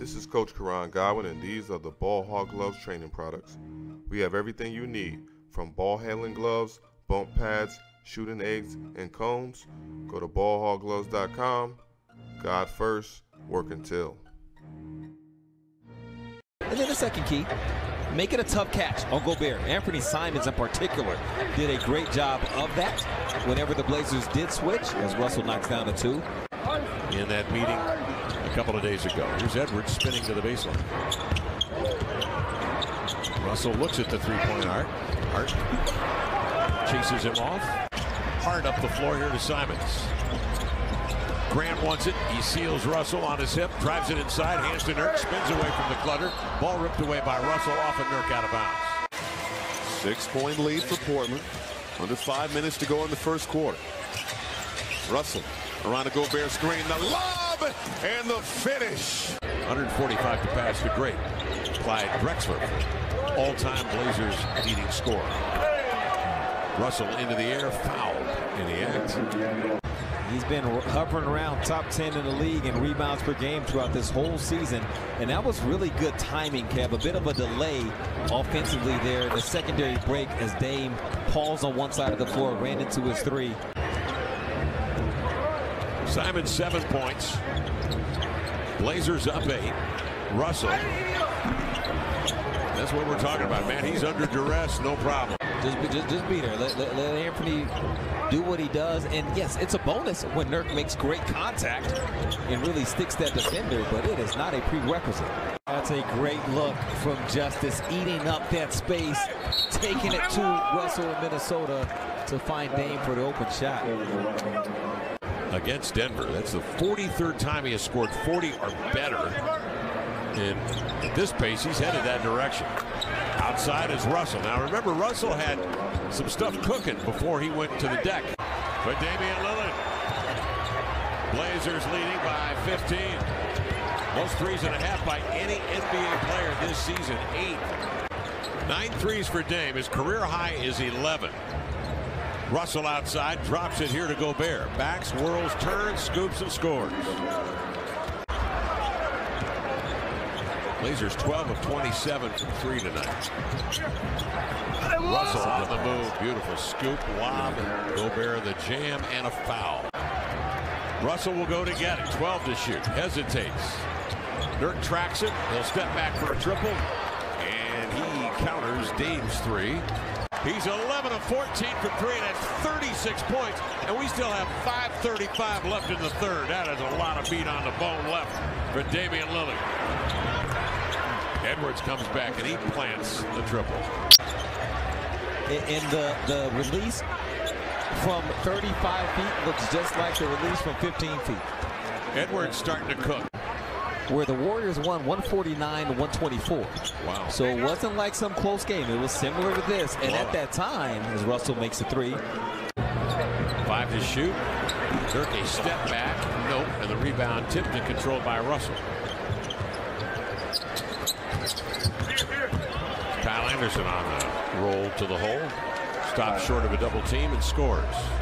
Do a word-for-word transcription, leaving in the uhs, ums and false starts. This is Coach Kieran Gowen, and these are the Ball Hog Gloves training products. We have everything you need, from ball handling gloves, bump pads, shooting eggs, and cones. Go to ball hog gloves dot com. God first, work until. And then the second key, making a tough catch on Gobert. Anthony Simons in particular did a great job of that whenever the Blazers did switch, as Russell knocks down a two. In that meeting a couple of days ago, here's Edwards spinning to the baseline. Russell looks at the three-point arc. Hart chases him off. Hart up the floor here to Simons. Grant wants it. He seals Russell on his hip, drives it inside, hands to Nurk, spins away from the clutter. Ball ripped away by Russell, off and Nurk out of bounds. Six-point lead for Portland. Under five minutes to go in the first quarter. Russell around a Gobert screen, the lob and the finish. one forty-five to pass, the great Clyde Drexler, all-time Blazers leading scorer. Russell into the air, fouled in the act. He's been hovering around top ten in the league in rebounds per game throughout this whole season. And that was really good timing, Kev. A bit of a delay offensively there. The secondary break as Dame paused on one side of the floor, ran into his three. Simon seven points. Blazers up eight. Russell. That's what we're talking about, man. He's under duress, no problem. Just, just, just be there. Let, let, let Anthony do what he does. And yes, it's a bonus when Nurk makes great contact and really sticks that defender, but it is not a prerequisite. That's a great look from Justice, eating up that space, taking it to Russell in Minnesota to find Dame for the open shot. Against Denver, that's the forty-third time he has scored forty or better. And at this pace, he's headed that direction. Outside is Russell. Now remember, Russell had some stuff cooking before he went to the deck. But Damian Lillard, Blazers leading by fifteen. Most threes and a half by any N B A player this season, eight. Nine threes for Dame. His career high is eleven. Russell outside, drops it here to Gobert. Back, whirls, turns, scoops, and scores. Blazers twelve of twenty-seven from three tonight. Russell on the move. Beautiful scoop, lob, Gobert in the jam, and a foul. Russell will go to get it. twelve to shoot. Hesitates. Nurk tracks it. He'll step back for a triple. And he counters Dame's three. He's eleven of fourteen from three, and that's thirty-six points. And we still have five thirty-five left in the third. That is a lot of meat on the bone left for Damian Lillard. Edwards comes back and he plants the triple. And the, the release from thirty-five feet looks just like the release from fifteen feet. Edwards starting to cook. Where the Warriors won one forty-nine to one twenty-four. Wow. So it wasn't like some close game. It was similar to this. And wow. At that time, as Russell makes a three. Five to shoot. Turkey step back. Nope. And the rebound tipped and controlled by Russell. Kyle Anderson on the roll to the hole, stops short of a double team and scores.